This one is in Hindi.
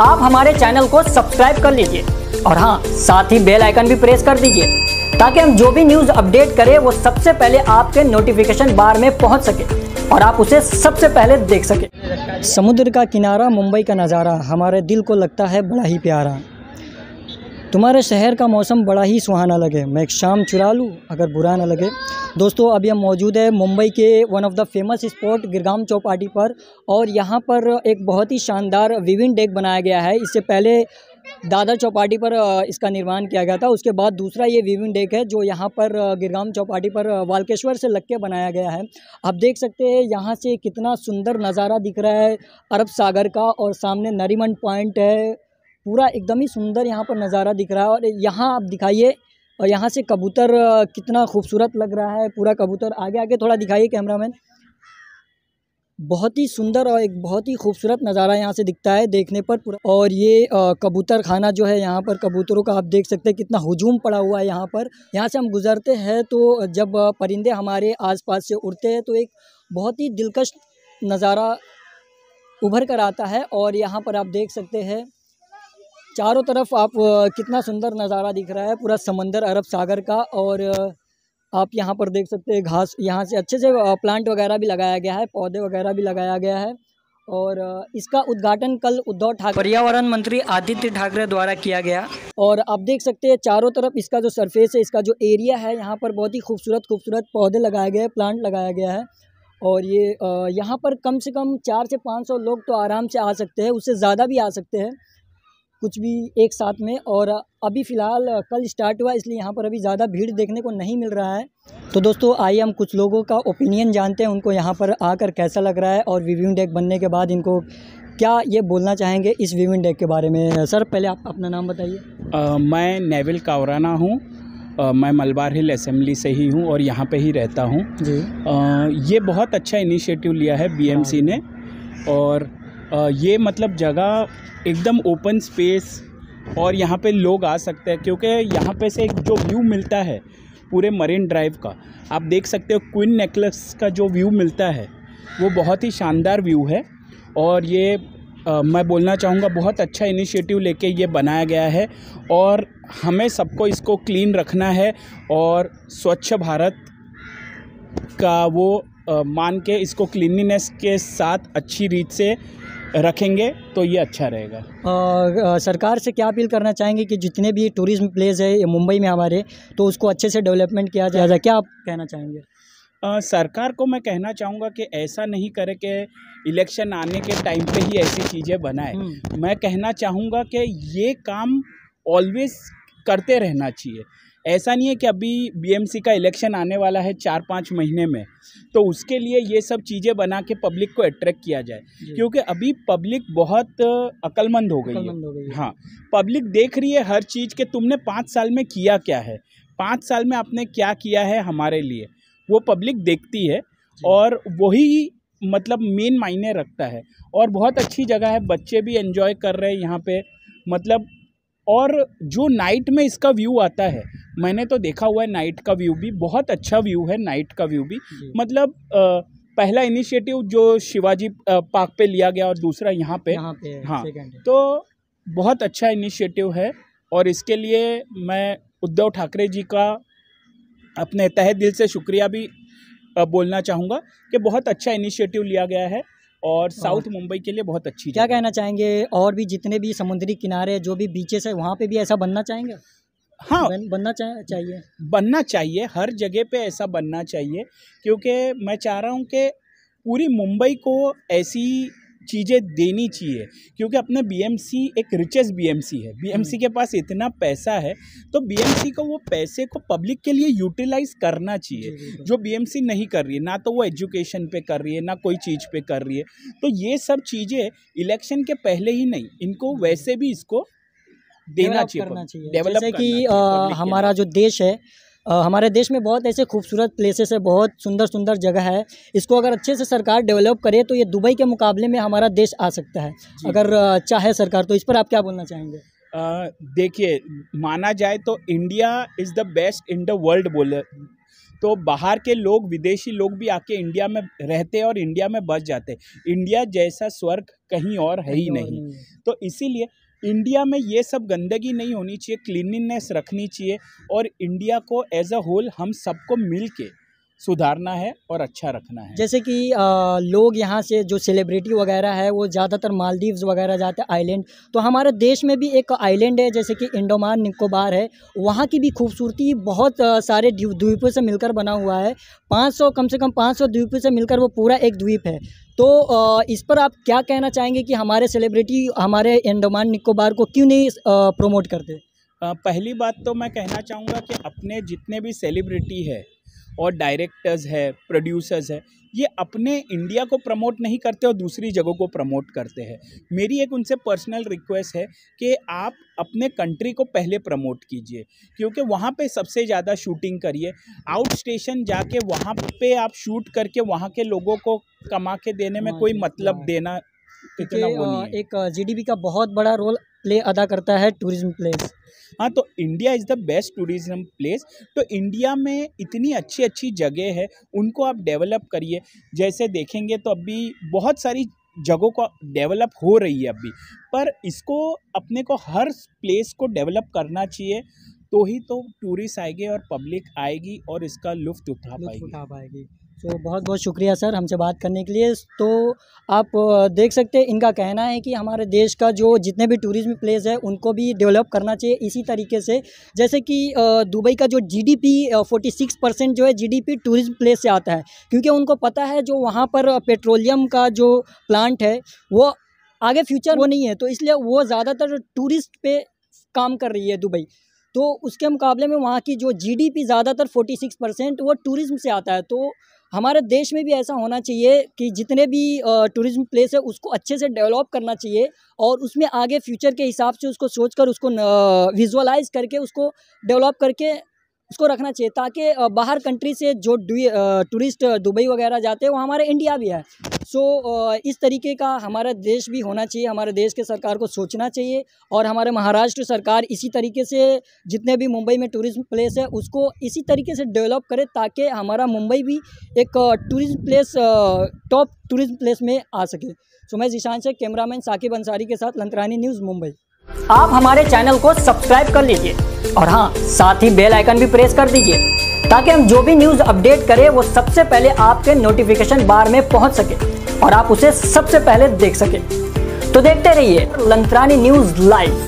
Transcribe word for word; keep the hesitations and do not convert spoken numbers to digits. आप हमारे चैनल को सब्सक्राइब कर लीजिए और हाँ, साथ ही बेल आइकन भी प्रेस कर दीजिए ताकि हम जो भी न्यूज़ अपडेट करें वो सबसे पहले आपके नोटिफिकेशन बार में पहुंच सके और आप उसे सबसे पहले देख सकें। समुद्र का किनारा, मुंबई का नज़ारा, हमारे दिल को लगता है बड़ा ही प्यारा। तुम्हारे शहर का मौसम बड़ा ही सुहाना लगे, मैं एक शाम चुरा लूँ अगर बुरा ना लगे। दोस्तों, अभी हम मौजूद है मुंबई के one of the famous spot Girgaum Chowpatty पर, और यहाँ पर एक बहुत ही शानदार विविंग डेक बनाया गया है। इससे पहले दादर चौपाटी पर इसका निर्माण किया गया था, उसके बाद दूसरा ये विविंग डेक है जो यहाँ पर गिरगाम चौपाटी पर वाल्केश्वर से लग के बनाया गया है। आप देख सकते हैं यहाँ से कितना सुंदर नज़ारा दिख रहा है अरब सागर का, और सामने नरीमन पॉइंट है। पूरा एकदम ही सुंदर यहाँ पर नज़ारा दिख रहा है। और यहाँ आप दिखाइए, और यहाँ से कबूतर कितना खूबसूरत लग रहा है। पूरा कबूतर आगे आगे थोड़ा दिखाइए कैमरामैन। बहुत ही सुंदर और एक बहुत ही खूबसूरत नज़ारा यहाँ से दिखता है देखने पर पूरा। और ये कबूतर खाना जो है, यहाँ पर कबूतरों का आप देख सकते हैं कितना हुजूम पड़ा हुआ है यहाँ पर। यहाँ से हम गुजरते हैं तो जब परिंदे हमारे आसपास से उड़ते हैं तो एक बहुत ही दिलकश नज़ारा उभर कर आता है। और यहाँ पर आप देख सकते हैं चारों तरफ आप कितना सुंदर नज़ारा दिख रहा है, पूरा समंदर अरब सागर का। और आप यहाँ पर देख सकते हैं घास यहाँ से अच्छे से प्लांट वगैरह भी लगाया गया है, पौधे वगैरह भी लगाया गया है। और इसका उद्घाटन कल उद्धव ठाकरे पर्यावरण मंत्री आदित्य ठाकरे द्वारा किया गया। और आप देख सकते हैं चारों तरफ इसका जो सरफेस है, इसका जो एरिया है, यहाँ पर बहुत ही खूबसूरत खूबसूरत पौधे लगाए गए हैं, प्लांट लगाया गया है। और ये यहाँ पर कम से कम चार से पाँच सौ लोग तो आराम से आ सकते हैं, उससे ज़्यादा भी आ सकते हैं कुछ भी एक साथ में। और अभी फ़िलहाल कल स्टार्ट हुआ इसलिए यहाँ पर अभी ज़्यादा भीड़ देखने को नहीं मिल रहा है। तो दोस्तों, आइए हम कुछ लोगों का ओपिनियन जानते हैं, उनको यहाँ पर आकर कैसा लग रहा है और विविंग डेक बनने के बाद इनको क्या ये बोलना चाहेंगे इस विविंग डेक के बारे में। सर, पहले आप अपना नाम बताइए। मैं नेविल कावराना हूँ, मैं मलबार हिल असेंबली से ही हूँ और यहाँ पर ही रहता हूँ। ये बहुत अच्छा इनिशिएटिव लिया है बी एम सी ने, और आ, ये मतलब जगह एकदम ओपन स्पेस और यहाँ पे लोग आ सकते हैं, क्योंकि यहाँ पे से एक जो व्यू मिलता है पूरे मरीन ड्राइव का, आप देख सकते हो क्वीन नेकलेस का जो व्यू मिलता है वो बहुत ही शानदार व्यू है। और ये आ, मैं बोलना चाहूँगा बहुत अच्छा इनिशिएटिव लेके ये बनाया गया है, और हमें सबको इसको क्लीन रखना है और स्वच्छ भारत का वो आ, मान के इसको क्लीनलीनेस के साथ अच्छी रीत से रखेंगे तो ये अच्छा रहेगा। आ, आ, सरकार से क्या अपील करना चाहेंगे कि जितने भी टूरिज्म प्लेस है मुंबई में हमारे, तो उसको अच्छे से डेवलपमेंट किया जाए, क्या आप कहना चाहेंगे? आ, सरकार को मैं कहना चाहूँगा कि ऐसा नहीं करे कि इलेक्शन आने के टाइम पे ही ऐसी चीज़ें बनाए। मैं कहना चाहूँगा कि ये काम ऑलवेज करते रहना चाहिए। ऐसा नहीं है कि अभी बीएमसी का इलेक्शन आने वाला है चार पाँच महीने में, तो उसके लिए ये सब चीज़ें बना के पब्लिक को अट्रैक्ट किया जाए, क्योंकि अभी पब्लिक बहुत अक्लमंद हो गई है। हाँ, पब्लिक देख रही है हर चीज़ के तुमने पाँच साल में किया क्या है, पाँच साल में आपने क्या किया है हमारे लिए, वो पब्लिक देखती है और वही मतलब मेन मायने रखता है। और बहुत अच्छी जगह है, बच्चे भी एंजॉय कर रहे हैं यहाँ पर, मतलब। और जो नाइट में इसका व्यू आता है, मैंने तो देखा हुआ है, नाइट का व्यू भी बहुत अच्छा व्यू है, नाइट का व्यू भी मतलब आ, पहला इनिशिएटिव जो शिवाजी पार्क पे लिया गया और दूसरा यहाँ पे, यहाँ पे हाँ, तो बहुत अच्छा इनिशिएटिव है। और इसके लिए मैं उद्धव ठाकरे जी का अपने तहे दिल से शुक्रिया भी बोलना चाहूँगा कि बहुत अच्छा इनिशिएटिव लिया गया है और साउथ मुंबई के लिए बहुत अच्छी। क्या कहना चाहेंगे, और भी जितने भी समुद्री किनारे जो भी बीचेस है वहाँ पे भी ऐसा बनना चाहेंगे? हाँ, बन, बनना चाह, चाहिए बनना चाहिए हर जगह पे ऐसा बनना चाहिए, क्योंकि मैं चाह रहा हूँ कि पूरी मुंबई को ऐसी चीज़ें देनी चाहिए, क्योंकि अपने बीएमसी एक रिचेस्ट बीएमसी है, बीएमसी के पास इतना पैसा है तो बीएमसी को वो पैसे को पब्लिक के लिए यूटिलाइज करना चाहिए, जो बीएमसी नहीं कर रही है, ना तो वो एजुकेशन पे कर रही है, ना कोई चीज़ पे कर रही है। तो ये सब चीज़ें इलेक्शन के पहले ही नहीं, इनको वैसे भी इसको देना चाहिए, डेवलप करना चाहिए। कि हमारा जो देश है, हमारे देश में बहुत ऐसे खूबसूरत प्लेसेस है, बहुत सुंदर सुंदर जगह है, इसको अगर अच्छे से सरकार डेवलप करे तो ये दुबई के मुकाबले में हमारा देश आ सकता है अगर चाहे सरकार। तो इस पर आप क्या बोलना चाहेंगे? देखिए, माना जाए तो India is the best in the world बोले तो बाहर के लोग, विदेशी लोग भी आके इंडिया में रहते हैं और इंडिया में बस जाते हैं। इंडिया जैसा स्वर्ग कहीं और है ही नहीं। तो इसीलिए इंडिया में ये सब गंदगी नहीं होनी चाहिए, क्लीनलीनेस रखनी चाहिए और इंडिया को एज अ होल हम सबको मिल के सुधारना है और अच्छा रखना है। जैसे कि आ, लोग यहाँ से जो सेलिब्रिटी वगैरह है वो ज़्यादातर मालदीव्स वगैरह जाते हैं, आइलैंड। तो हमारे देश में भी एक आइलैंड है जैसे कि अंडमान निकोबार है, वहाँ की भी खूबसूरती बहुत सारे द्वीपों से मिलकर बना हुआ है। पाँच सौ कम से कम पाँच सौ द्वीपों से मिलकर वो पूरा एक द्वीप है। तो इस पर आप क्या कहना चाहेंगे कि हमारे सेलिब्रिटी हमारे अंडमान निकोबार को क्यों नहीं प्रमोट करते? पहली बात तो मैं कहना चाहूँगा कि अपने जितने भी सेलिब्रिटी है और डायरेक्टर्स है, प्रोड्यूसर्स है, ये अपने इंडिया को प्रमोट नहीं करते और दूसरी जगहों को प्रमोट करते हैं। मेरी एक उनसे पर्सनल रिक्वेस्ट है कि आप अपने कंट्री को पहले प्रमोट कीजिए, क्योंकि वहाँ पे सबसे ज़्यादा शूटिंग करिए। आउट स्टेशन जाके वहाँ पे आप शूट करके वहाँ के लोगों को कमा के देने में कोई मतलब देना इतना वो नहीं है। एक जीडीपी का बहुत बड़ा रोल प्ले अदा करता है टूरिज्म प्लेस। हाँ, तो India is the best tourism place. तो इंडिया में इतनी अच्छी अच्छी जगह है, उनको आप डेवलप करिए। जैसे देखेंगे तो अभी बहुत सारी जगहों को डेवलप हो रही है अभी, पर इसको अपने को हर प्लेस को डेवलप करना चाहिए, तो ही तो टूरिस्ट आएंगे और पब्लिक आएगी और इसका लुफ्त उठा पाएगी। तो बहुत बहुत शुक्रिया सर हमसे बात करने के लिए। तो आप देख सकते हैं इनका कहना है कि हमारे देश का जो जितने भी टूरिज्म प्लेस है उनको भी डेवलप करना चाहिए इसी तरीके से। जैसे कि दुबई का जो जीडीपी छियालीस परसेंट जो है जीडीपी टूरिज्म प्लेस से आता है, क्योंकि उनको पता है जो वहाँ पर पेट्रोलियम का जो प्लांट है वो आगे फ्यूचर वो नहीं है, तो इसलिए वो ज़्यादातर टूरिस्ट पे काम कर रही है दुबई। तो उसके मुकाबले में वहाँ की जो जीडीपी ज़्यादातर छियालीस परसेंट वो टूरिज्म से आता है। तो हमारे देश में भी ऐसा होना चाहिए कि जितने भी टूरिज्म प्लेस है उसको अच्छे से डेवलप करना चाहिए और उसमें आगे फ्यूचर के हिसाब से उसको सोचकर, उसको विजुअलाइज करके, उसको डेवलप करके उसको रखना चाहिए, ताकि बाहर कंट्री से जो टूरिस्ट दुबई वगैरह जाते हैं वो हमारे इंडिया भी है। सो so, इस तरीके का हमारा देश भी होना चाहिए, हमारे देश के सरकार को सोचना चाहिए और हमारे महाराष्ट्र सरकार इसी तरीके से जितने भी मुंबई में टूरिज्म प्लेस है उसको इसी तरीके से डेवलप करे, ताकि हमारा मुंबई भी एक tourism place, top tourism place में आ सके। सो so, मैं निशान शेख, कैमरामैन साकिब अंसारी के साथ, लंतरानी न्यूज़ मुंबई। आप हमारे चैनल को सब्सक्राइब कर लीजिए और हाँ, साथ ही बेल आइकन भी प्रेस कर दीजिए, ताकि हम जो भी न्यूज़ अपडेट करें वो सबसे पहले आपके नोटिफिकेशन बार में पहुंच सके और आप उसे सबसे पहले देख सकें। तो देखते रहिए लंतरानी न्यूज़ लाइव।